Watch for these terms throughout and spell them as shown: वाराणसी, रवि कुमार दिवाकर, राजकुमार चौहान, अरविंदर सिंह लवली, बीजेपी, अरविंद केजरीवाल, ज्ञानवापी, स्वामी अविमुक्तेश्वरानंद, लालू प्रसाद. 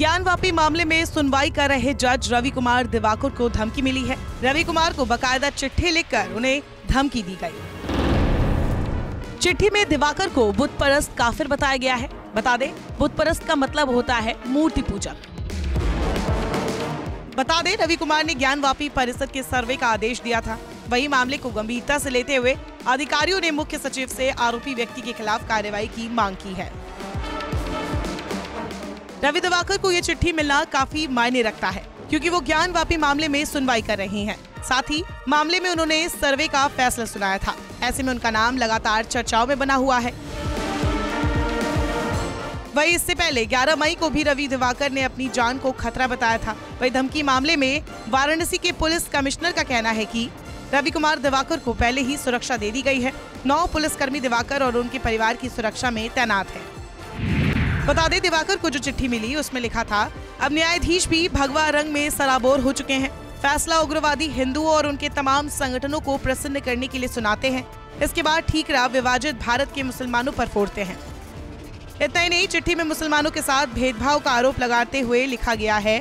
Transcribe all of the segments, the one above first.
ज्ञानवापी मामले में सुनवाई कर रहे जज रवि कुमार दिवाकर को धमकी मिली है। रवि कुमार को बकायदा चिट्ठी लिखकर उन्हें धमकी दी गई। चिट्ठी में दिवाकर को बुत परस्त काफिर बताया गया है। बता दें, बुत परस्त का मतलब होता है मूर्ति पूजक। बता दें, रवि कुमार ने ज्ञानवापी परिसर के सर्वे का आदेश दिया था। वही मामले को गंभीरता से लेते हुए अधिकारियों ने मुख्य सचिव से आरोपी व्यक्ति के खिलाफ कार्रवाई की मांग की है। रवि दिवाकर को ये चिट्ठी मिलना काफी मायने रखता है, क्योंकि वो ज्ञानवापी मामले में सुनवाई कर रहे हैं। साथ ही मामले में उन्होंने सर्वे का फैसला सुनाया था। ऐसे में उनका नाम लगातार चर्चाओं में बना हुआ है। वही इससे पहले 11 मई को भी रवि दिवाकर ने अपनी जान को खतरा बताया था। वही धमकी मामले में वाराणसी के पुलिस कमिश्नर का कहना है कि रवि कुमार दिवाकर को पहले ही सुरक्षा दे दी गई है। 9 पुलिसकर्मी दिवाकर और उनके परिवार की सुरक्षा में तैनात है। बता दें, दिवाकर को जो चिट्ठी मिली उसमें लिखा था, अब न्यायाधीश भी भगवा रंग में सराबोर हो चुके हैं। फैसला उग्रवादी हिंदुओं और उनके तमाम संगठनों को प्रसन्न करने के लिए सुनाते हैं। इसके बाद ठीकरा विभाजित भारत के मुसलमानों पर फोड़ते हैं। इतना ही नहीं, चिट्ठी में मुसलमानों के साथ भेदभाव का आरोप लगाते हुए लिखा गया है,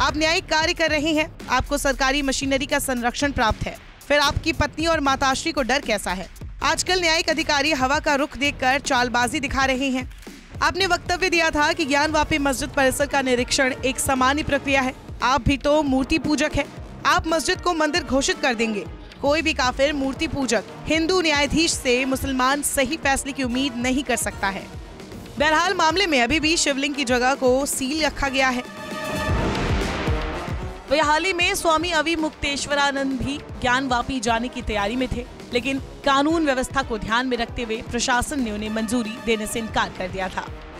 आप न्यायिक कार्य कर रहे हैं, आपको सरकारी मशीनरी का संरक्षण प्राप्त है, फिर आपकी पत्नी और माताश्री को डर कैसा है? आजकल न्यायिक अधिकारी हवा का रुख देखकर चालबाजी दिखा रहे हैं। आपने वक्तव्य दिया था कि ज्ञानवापी मस्जिद परिसर का निरीक्षण एक सामान्य प्रक्रिया है, आप भी तो मूर्ति पूजक है, आप मस्जिद को मंदिर घोषित कर देंगे। कोई भी काफिर, मूर्ति पूजक, हिंदू न्यायाधीश से मुसलमान सही फैसले की उम्मीद नहीं कर सकता है। बहरहाल मामले में अभी भी शिवलिंग की जगह को सील रखा गया है। वही हाल ही में स्वामी अविमुक्तेश्वरानंद भी ज्ञानवापी जाने की तैयारी में थे, लेकिन कानून व्यवस्था को ध्यान में रखते हुए प्रशासन ने उन्हें मंजूरी देने से इनकार कर दिया था।